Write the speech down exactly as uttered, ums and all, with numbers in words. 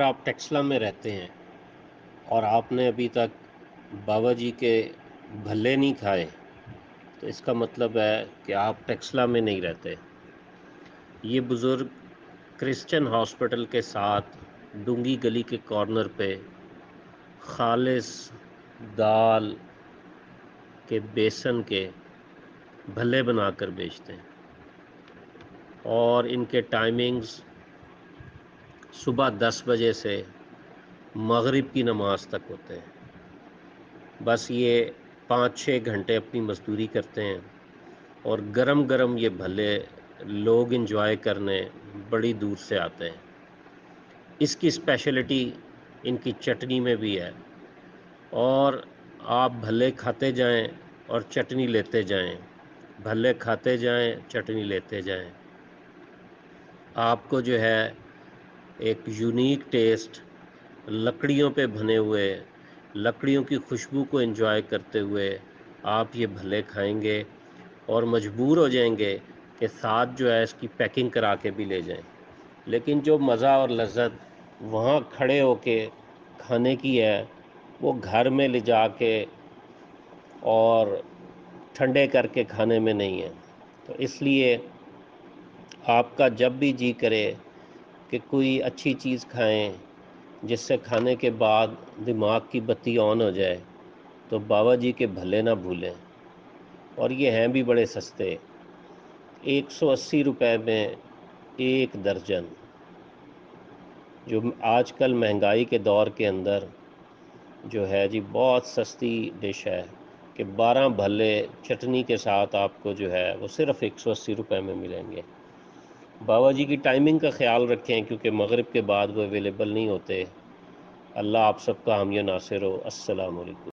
अगर आप टैक्सला में रहते हैं और आपने अभी तक बाबा जी के भल्ले नहीं खाए तो इसका मतलब है कि आप टैक्सला में नहीं रहते। ये बुज़ुर्ग क्रिश्चियन हॉस्पिटल के साथ डूंगी गली के कॉर्नर पे खालिस दाल के बेसन के भल्ले बनाकर बेचते हैं और इनके टाइमिंग्स सुबह दस बजे से मगरिब की नमाज तक होते हैं। बस ये पाँच छः घंटे अपनी मजदूरी करते हैं और गरम गरम ये भले लोग एंजॉय करने बड़ी दूर से आते हैं। इसकी स्पेशलिटी इनकी चटनी में भी है और आप भले खाते जाएं और चटनी लेते जाएं, भले खाते जाएं चटनी लेते जाएं, आपको जो है एक यूनिक टेस्ट लकड़ियों पे बने हुए लकड़ियों की खुशबू को एंजॉय करते हुए आप ये भले खाएंगे और मजबूर हो जाएंगे कि साथ जो है इसकी पैकिंग करा के भी ले जाएं। लेकिन जो मज़ा और लज्जत वहाँ खड़े होके खाने की है वो घर में ले जा के और ठंडे करके खाने में नहीं है। तो इसलिए आपका जब भी जी करे कि कोई अच्छी चीज़ खाएं जिससे खाने के बाद दिमाग की बत्ती ऑन हो जाए तो बाबा जी के भले ना भूलें। और ये हैं भी बड़े सस्ते, एक सौ अस्सी रुपये में एक दर्जन, जो आजकल महंगाई के दौर के अंदर जो है जी बहुत सस्ती डिश है कि बारह भले चटनी के साथ आपको जो है वो सिर्फ़ एक सौ अस्सी रुपये में मिलेंगे। बाबा जी की टाइमिंग का ख्याल रखें क्योंकि मगरिब के बाद वो अवेलेबल नहीं होते। अल्लाह आप सबका हामी नासिर हो। अस्सलाम वालेकुम।